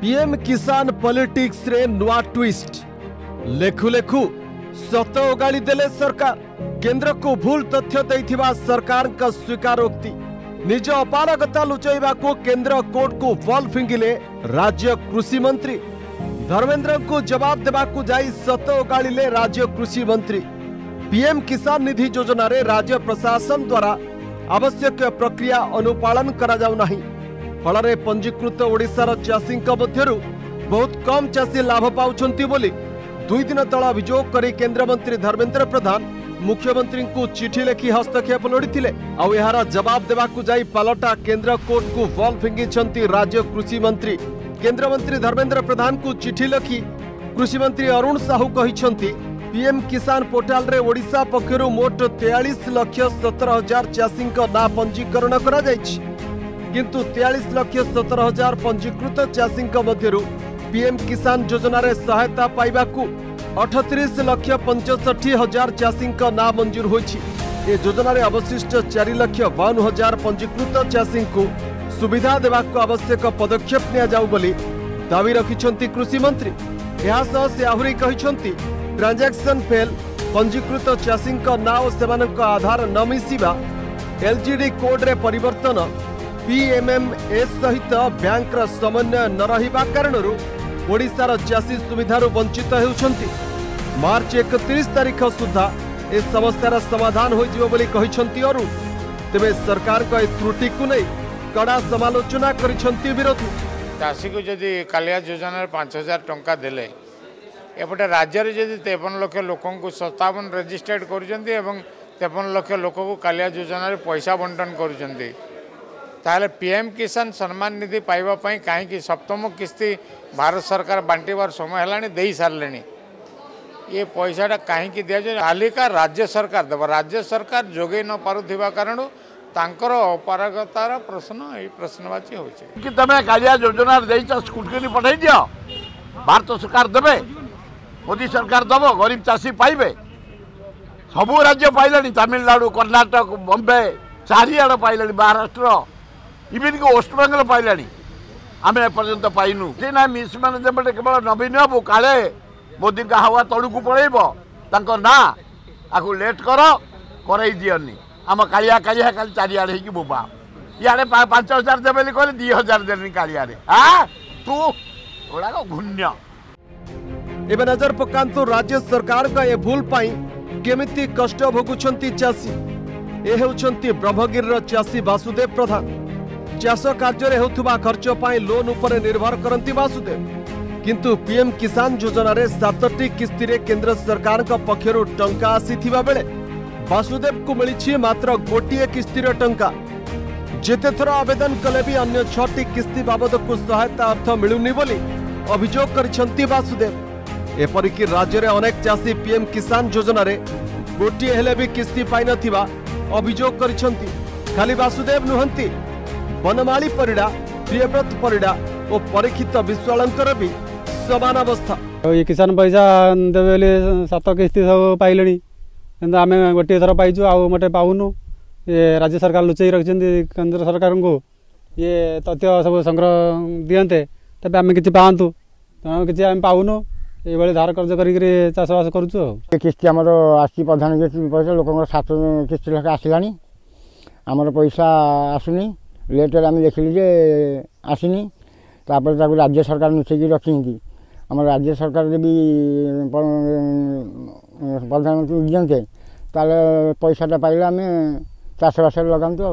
PM किसान politics रे नुआ ट्विस्ट। लेखु लेखु सत ओगाली देले सरकार। केंद्र को भूल तथ्य देथिबा सरकार का स्वीकारोक्ति। निज अपारगता लुचाइबा को केंद्र कोर्ट को बॉल फिंगिले राज्य कृषि मंत्री। धर्मेन्द्र को जवाब देबा को जाई सत ओगालीले राज्य कृषि मंत्री। पीएम किसान निधि योजना रे राज्य प्रशासन द्वारा आवश्यक प्रक्रिया अनुपालन करा जाउ नाही। फल पंजीकृत ओडिशार चाषी बहुत कम चाषी लाभ पाउछंती बोली दुई दिन तल अभियोग करी केंद्र मंत्री धर्मेन्द्र प्रधान मुख्यमंत्री को चिठी लिखि हस्तक्षेप लोड़ीथिले। आउ एहारा जवाब देबा को जाई पालटा केंद्र कोर्ट को बॉल फिंगिछंती राज्य कृषि मंत्री। केंद्र मंत्री धर्मेन्द्र प्रधान को चिठी लिखि कृषि मंत्री अरुण साहू कहिछंती पीएम किसान पोर्टाल रे ओडिशा पक्षरु मोट 43,17,000 चाषी ना पंजीकरण करा जाइछि। किंतु 43,17,000 पंजीकृत चाषी पीएम किसान योजना रे सहायता पाइबा को 38,65,000 चाषी ना मंजूर होइछि। ए योजना रे अवशिष्ट 4,52,000 पंजीकृत चाषी को सुविधा देबा को आवश्यक पदक्षेप निया जाउ बोली दावी रखिछंती कृषि मंत्री। एहा सह से आहुरी कहिछंती ट्रांजैक्शन फेल पंजीकृत चाषी ना ओ सेमानक आधार न मिसिबा एलजीडी कोड रे परिवर्तन पीएमएमएस सहित बैंक समन्वय न रहा कारण ओडिशार चाषी सुविधारू वंचित होती। मार्च 31 तारीख सुधा ए समस्यार समाधान होती अरुण। तेरे सरकार का ए त्रुटि को नहीं कड़ा समालोचना करी विरोधी। चाषी को जदि कालिया योजना 5,000 टंका देले एपटे राज्य में जदि 53 लाख लोक 57 रेजिस्टर्ड कर 53 लाख लोक कालिया योजना पैसा बंटन कर ताले पीएम किसान सम्मान निधि पाइबा पई काहेकि सप्तम किस्ती भारत सरकार बांटीबार समय हलानी देई सारलेनी। ये पैसाटा काहेकि दिया जे तालिका राज्य सरकार देव। राज्य सरकार जोगे न पारुथिबा कारण तांकर अपरागतार प्रश्न ए प्रश्नवाची होइछे कि तमे कालिया योजना देइछ स्कूल के नि पठाई दियो भारत सरकार देबे मोदी सरकार देबो गरीब चासी पाइबे सबु राज्य पाइलानी तमिलनाडु कर्नाटक बॉम्बे सारियाड़ पाइलानी महाराष्ट्र इवन को वेस्ट बंगाल पाइलानी आम एपर्यंत पाइनु ना मिसमैनेजमेंट केवल नवीन बाबू काले मोदी का हवा तलू को पड़ेब ना आपको लेट कर कई दियनि आम कालिया कालिया खाली चारिड़े हो बोबा इे 5,000 देवे कह 2,000 देनी कालिया तू गुड़ाक घून्य। एवं नजर पकातु राज्य सरकार का ये भूल पाई केमिति कष्ट भोगुंट चाषी। ये होती ब्रह्मगिरी चाषी वासुदेव प्रधान। चाष कार्य खर्च पर लोन उपरे निर्भर करती वासुदेव। किंतु पीएम किसान योजना रे 7टी किस्ती रे केंद्र सरकार का पक्षरु टंका आसीथिबा बेले वासुदेव को मिली मात्र गोटे किस्तीर टंका। जेते थर आवेदन कले भी अन्य 6टी किस्ती बाबद को सहायता अर्थ मिलुनी बोली अभियोग करिसंती वासुदेव। एपरिक राज्य रे अनेक चाषी पीएम किसान योजना रे गोटे हेले भी किस्ती पाई नथिबा अभियोग करिसंती। खाली वासुदेव नुहंती बनमाली परिड़ा प्रियव्रत परिड़ा और परीक्षित विश्वालंकर भी समान अवस्था। ये किसान पैसा देवे 7 किस्ती सब पाइले आम गोटे थर पाइु आउ मोटे पाऊनु। ये राज्य सरकार लुचई रखिंदी केंद्र सरकार को ये तथ्य सब संग्रह दियंते तबे आम कि पातु तेनाली किसी आम पाऊनु ये धार कर्ज करी चाषवास करूँ। किस्ती आमर आसी प्रधान पैसा लोक 7 किस्ती लेखा आसला आमर पैसा आसुनी लेटर आम देखिली जे आसनी राज्य सरकार लुचैकी रखी आम राज्य सरकार भी प्रधानमंत्री दियंते पैसाटा पाइले आम चाषवास लगातु।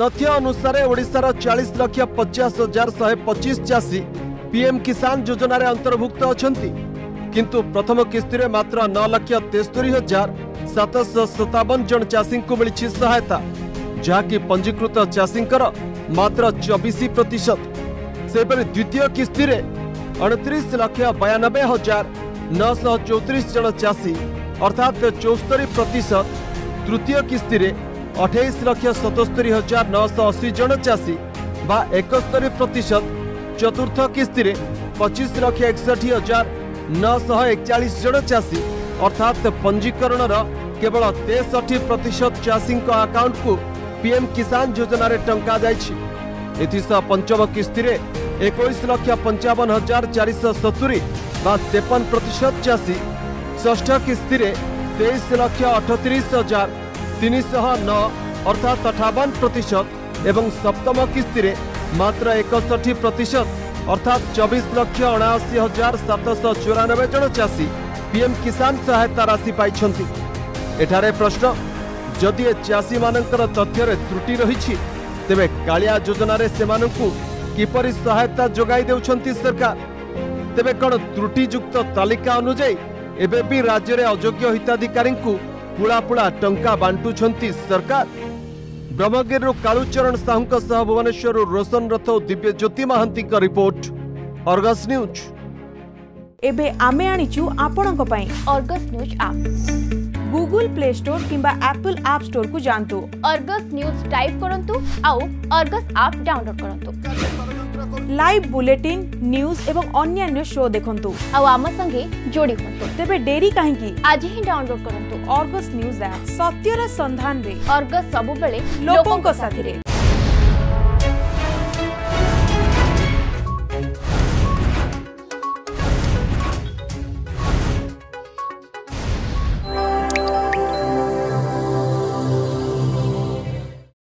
तथ्य अनुसार ओडिशार 40,50,125 चाषी पीएम किसान योजना अंतर्भुक्त अछंती। किंतु प्रथम किस्ती रे मात्र 9,73,757 जन चाषी को मिली सहायता जहाँकि पंजीकृत चाषी मात्र 24%। से द्वितीय किस्ती रे 29,92,934 जन चाषी अर्थात 74%। तृतीय किस्ती रे 28,77,980 जन चाषी बा 71%। चतुर्थ किस्ती रे 25,61,941 जन चाषी अर्थात पंजीकरण केवल 63% चाषी अकाउंट को पीएम किसान योजना रे टंका जाइछि। पंचम किस्ती रे 21,55,470 बा 53% चाषी षष्ठ किस्ती 23,38,309 अर्थात 58% एवं सप्तम किस्ती मात्र 61% अर्थात 24,79,794 जन चाषी पीएम किसान सहायता राशि पाई। एठारे प्रश्न, जदि चाषी मानकर तथ्य त्रुटि रही तेबे कालिया योजना से किपरि सहायता जोगाई देउछंती सरकार। तेबे कण त्रुटियुक्त तालिका अनुजाई एबे भी राज्य में अयोग्य हिताधिकारी पुलापुला टंका बांटुछंती सरकार। ब्रह्मगिरी कालुचरण साहू सह भुवनेश्वर रोशन रथ और दिव्य ज्योति महांती का रिपोर्ट, अर्गस न्यूज। एबे आमे आनिचु आपणक पई Argus news app Google Play Store किंबा Apple App Store को जानतु। अर्गस न्यूज टाइप करंतु आउ अर्गस ऐप डाउनलोड करंतु। लाइव बुलेटिन, न्यूज एवं अन्य शो देखंतु आउ आम संगे जोड़ी होंतु। तेबे डेरी काहे की आज ही डाउनलोड करंतु अर्गस न्यूज ऐप। सत्यर संधान रे अर्गस सब बेले लोकन को साथी रे।